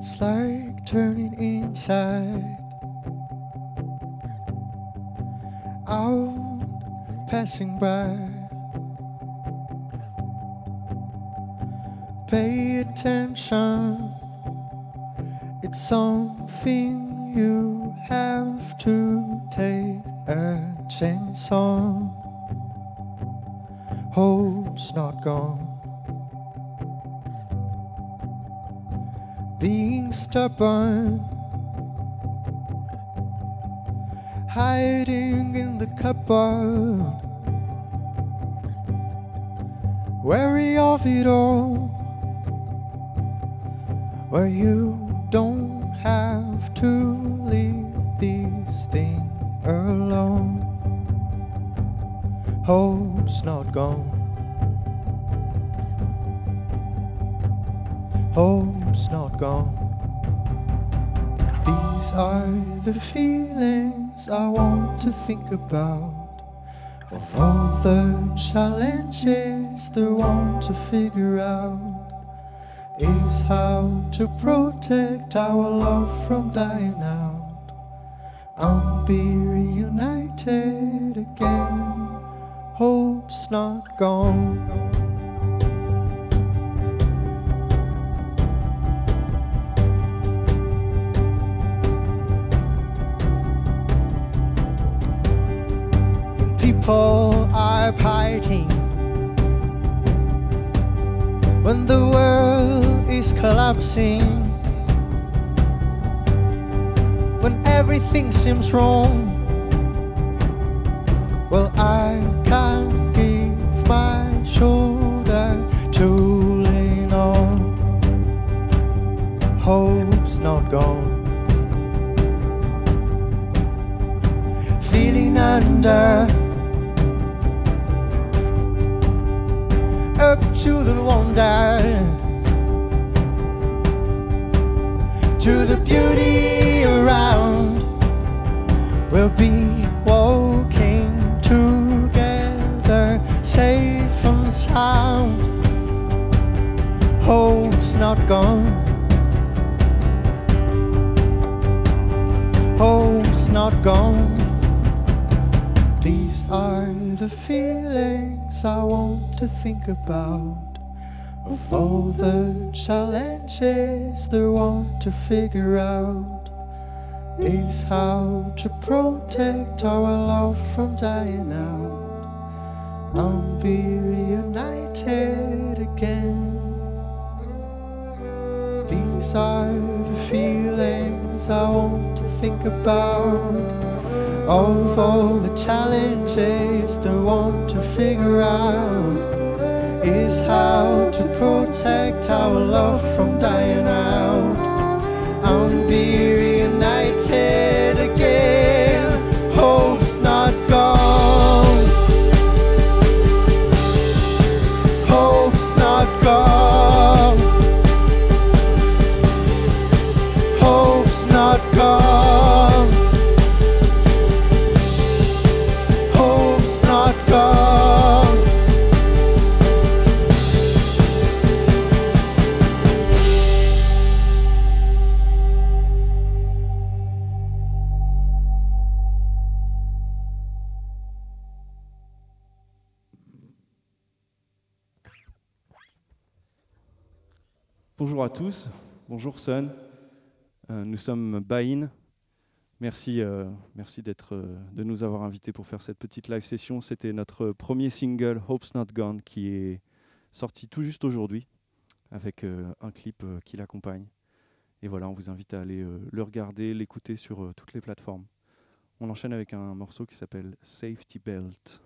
It's like turning inside out, passing by. Pay attention, it's something you have to take a chance on. Hope's not gone. Being stubborn, hiding in the cupboard, wary of it all, where you don't have to leave these things alone. Hope's not gone. Hope's not gone. These are the feelings I want to think about. Of all the challenges they want to figure out, is how to protect our love from dying out and be reunited again. Hope's not gone. People are parting when the world is collapsing, when everything seems wrong. Well, I can't give my shoulder to lean on. Hope's not gone. Feeling under, up to the wonder, to the beauty around. We'll be walking together, safe and sound. Hope's not gone. Hope's not gone. These are the feelings I want to think about. Of all the challenges they want to figure out, is how to protect our love from dying out and be reunited again. These are the feelings I want to think about. Of all the challenges they want to figure out, is how to protect our love from dying out and be reunited again. Hope's not gone. Hope's not gone. Hope's not gone. Bonjour à tous, bonjour Sun, nous sommes Baïne, merci de nous avoir invités pour faire cette petite live session. C'était notre premier single, Hope's Not Gone, qui est sorti tout juste aujourd'hui, avec un clip qui l'accompagne. Et voilà, on vous invite à aller le regarder, l'écouter sur toutes les plateformes. On enchaîne avec un morceau qui s'appelle Safety Belt.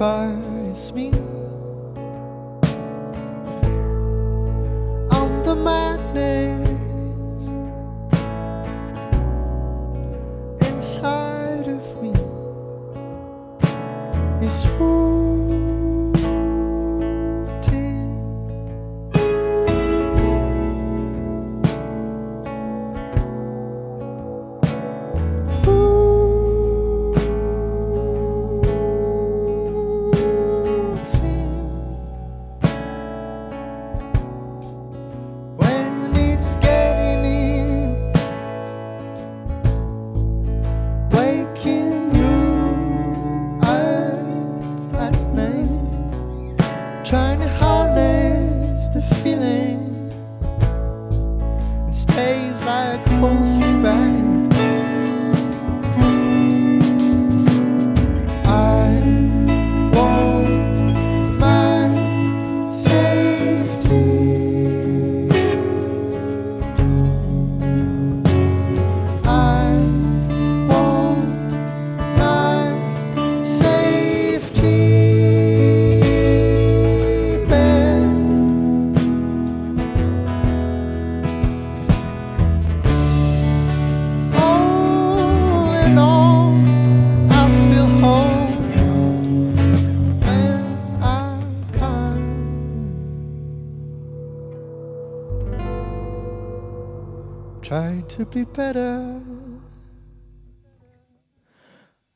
inspires me. On the madness inside of me is rooted. Try to be better.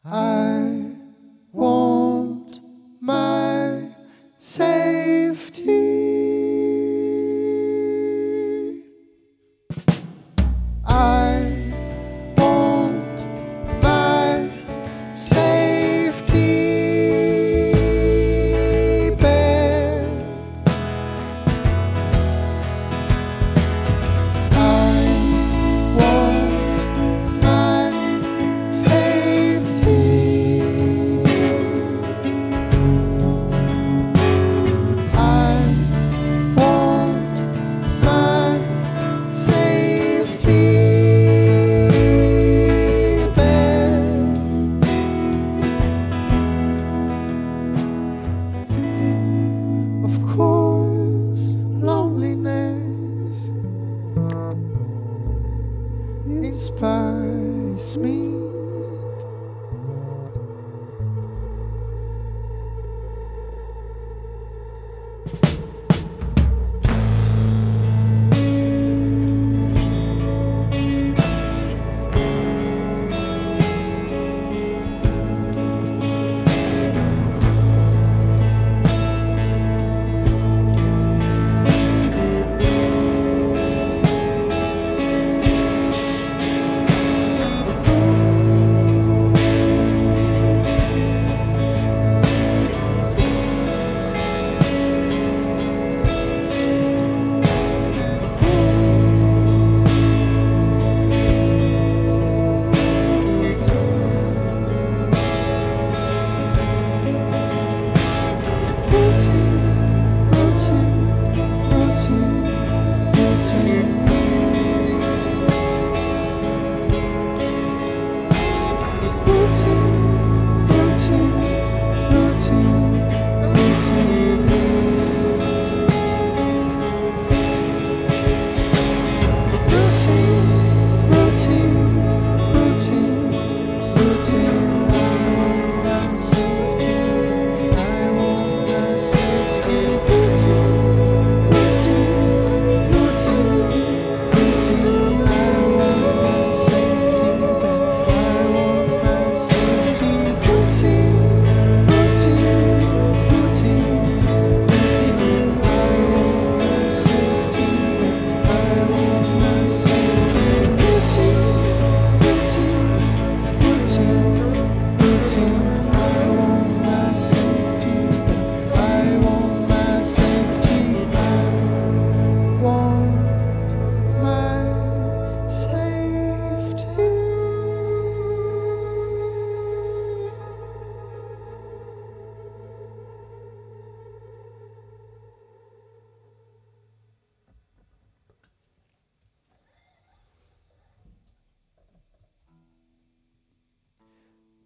I want my safety. I want my safety back. Inspires me.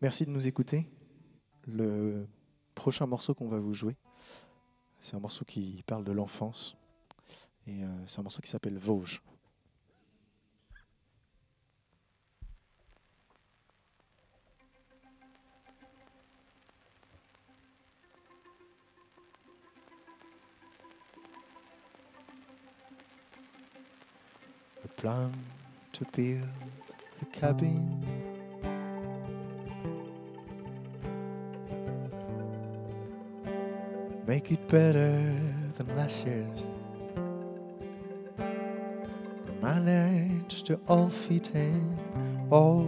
Merci de nous écouter. Le prochain morceau qu'on va vous jouer. C'est un morceau qui parle de l'enfance et c'est un morceau qui s'appelle Vosges. A plan to build the cabin. Make it better than last year's. Manage to all fit in, all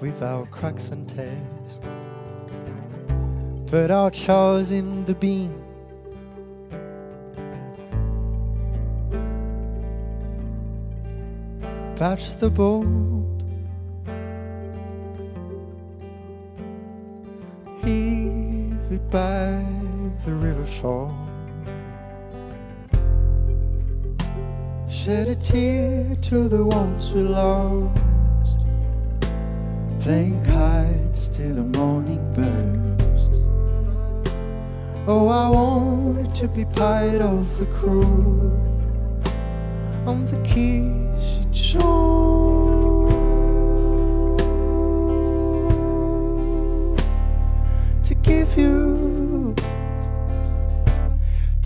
with our cracks and tears. Put our chores in the bin. Patch the boat. Heave it by the river shore. Shed a tear to the ones we lost, playing kites till the morning burst. Oh, I wanted to be part of the crew on the Keys shores to give you.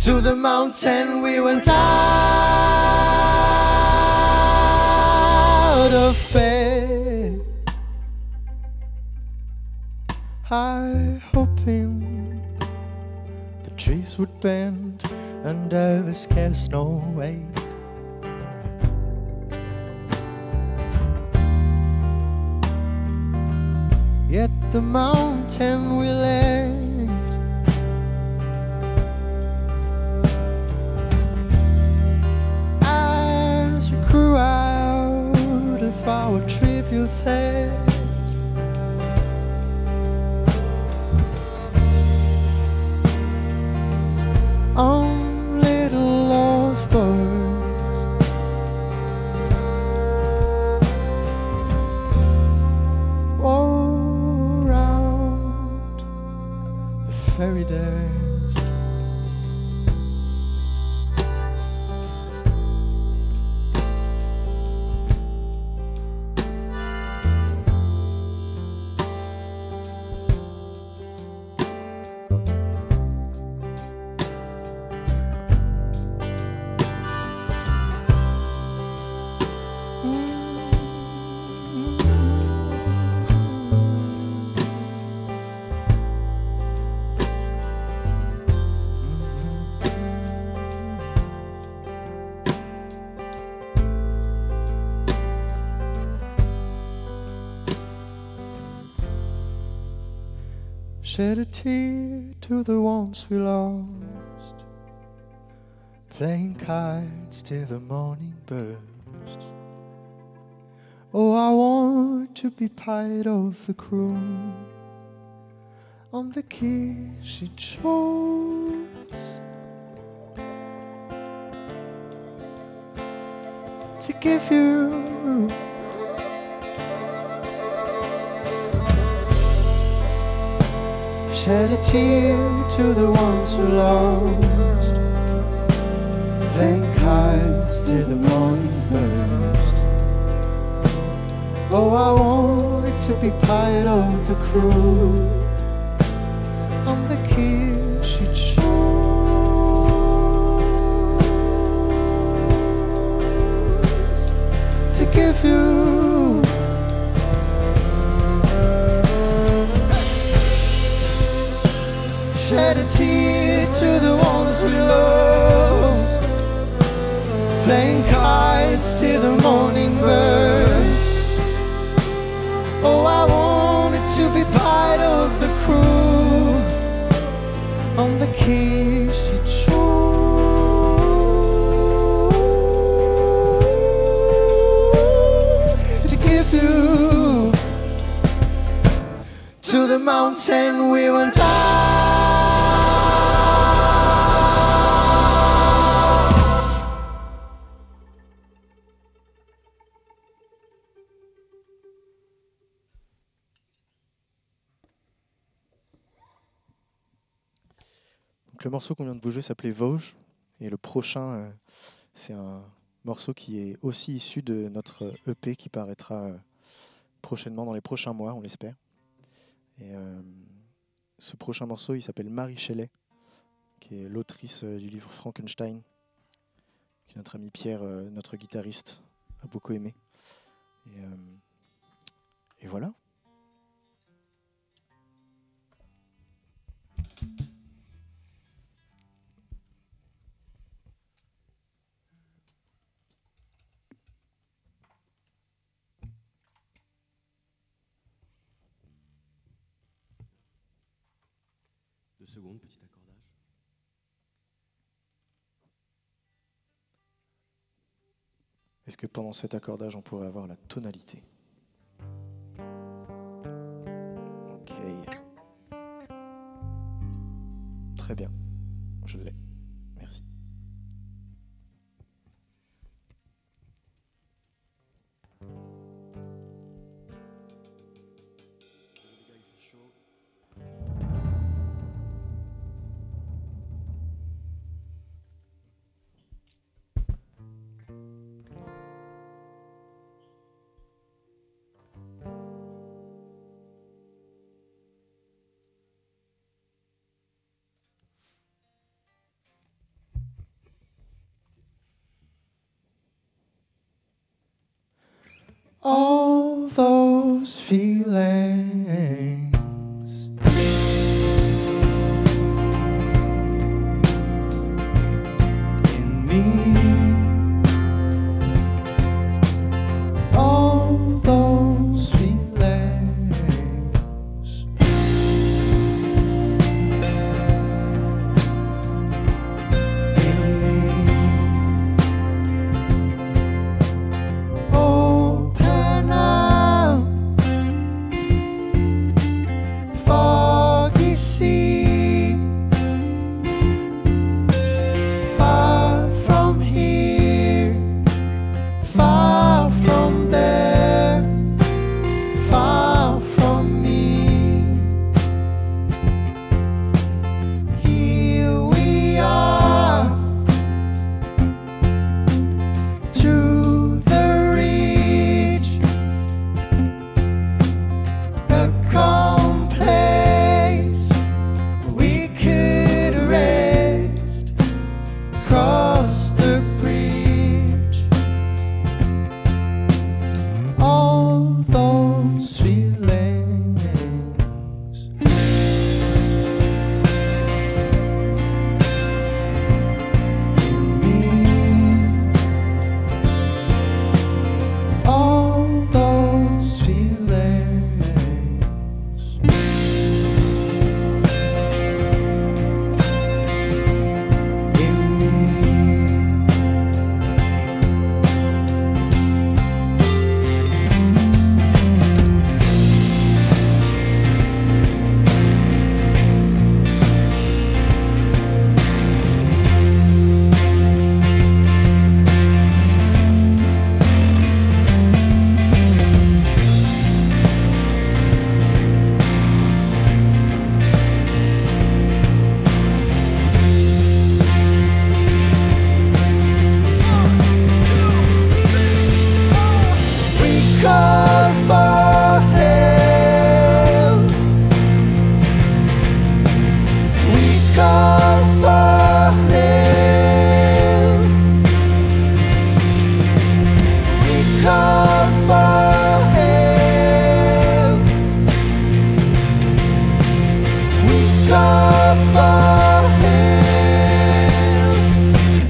To the mountain we went out of bed, I hoping the trees would bend under the scarce snow weight. Yet the mountain we left out of our trivial threat. On little lost boys, wore out the fairy days. Shed a tear to the ones we lost, playing kites till the morning burst. Oh, I want to be part of the crew on the key she chose to give you. Shed a tear to the ones we lost, playing kites till the morning burst. Oh, I wanted to be part of the crew on the key she chose to give you. Shed a tear to the ones we lost, playing kites till the morning burst. Oh, I wanted to be part of the crew on the key she chose to give you. To the mountain we went out. Donc le morceau qu'on vient de vous jouer s'appelait Vosges, et le prochain, c'est un morceau qui est aussi issu de notre EP qui paraîtra prochainement, dans les prochains mois, on l'espère. Et ce prochain morceau, il s'appelle Mary Shelley, qui est l'autrice du livre Frankenstein, que notre ami Pierre, notre guitariste, a beaucoup aimé. Et voilà. Seconde, petit accordage. Est-ce que pendant cet accordage, on pourrait avoir la tonalité ? Ok. Très bien, je l'ai. Merci. All those feelings in me, all those feelings in me. Oh,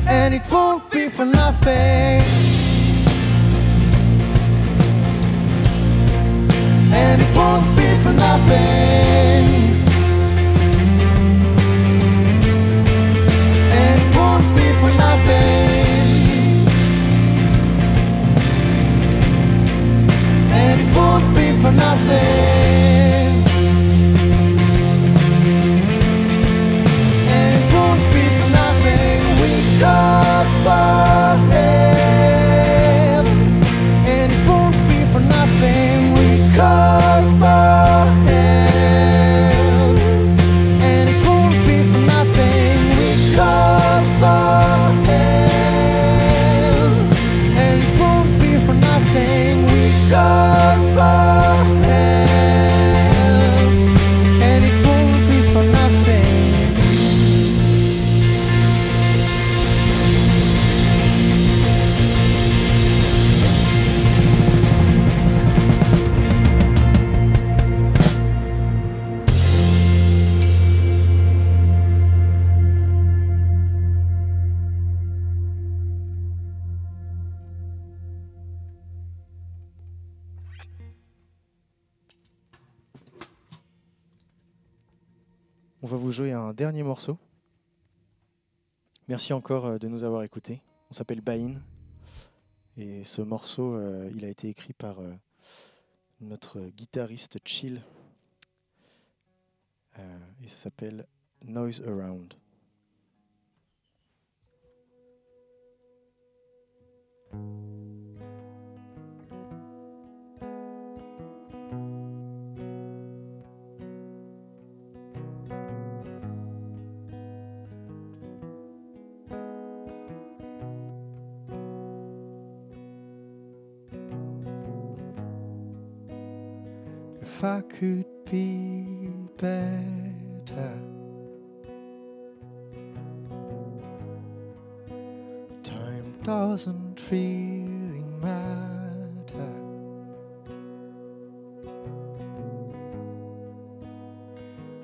and it won't be for nothing. We cover him. On va vous jouer un dernier morceau. Merci encore de nous avoir écoutés. On s'appelle Baïne. Et ce morceau, il a été écrit par notre guitariste Chill. Et ça s'appelle Noise Around. If I could be better, time doesn't really matter.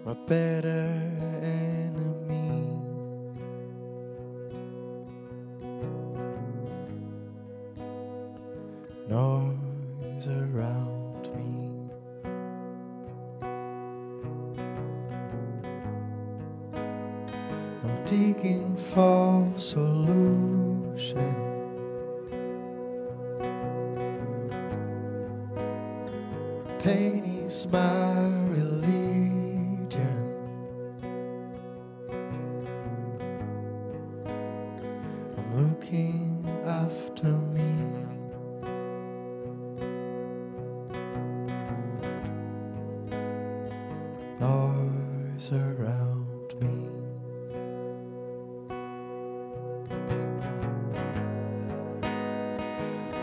My better enemy noise around. Digging for solution, pain is my religion. I'm looking after me. Noise around me.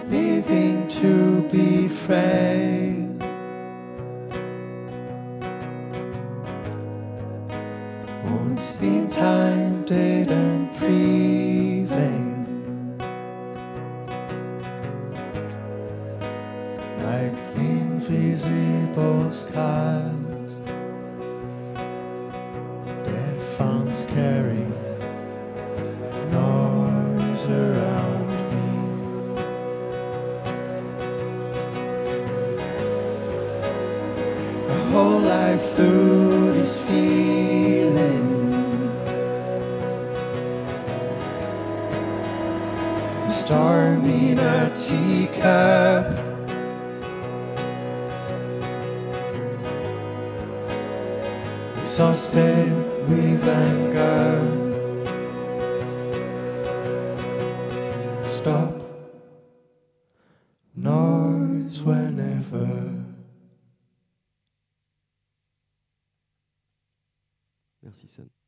Living to be frail, once in time didn't prevail, like invisible scars, they're found scary. Noise around. Whole life through this feeling, a storm in a teacup, exhausted with anger. Stop noise whenever. Merci Sam.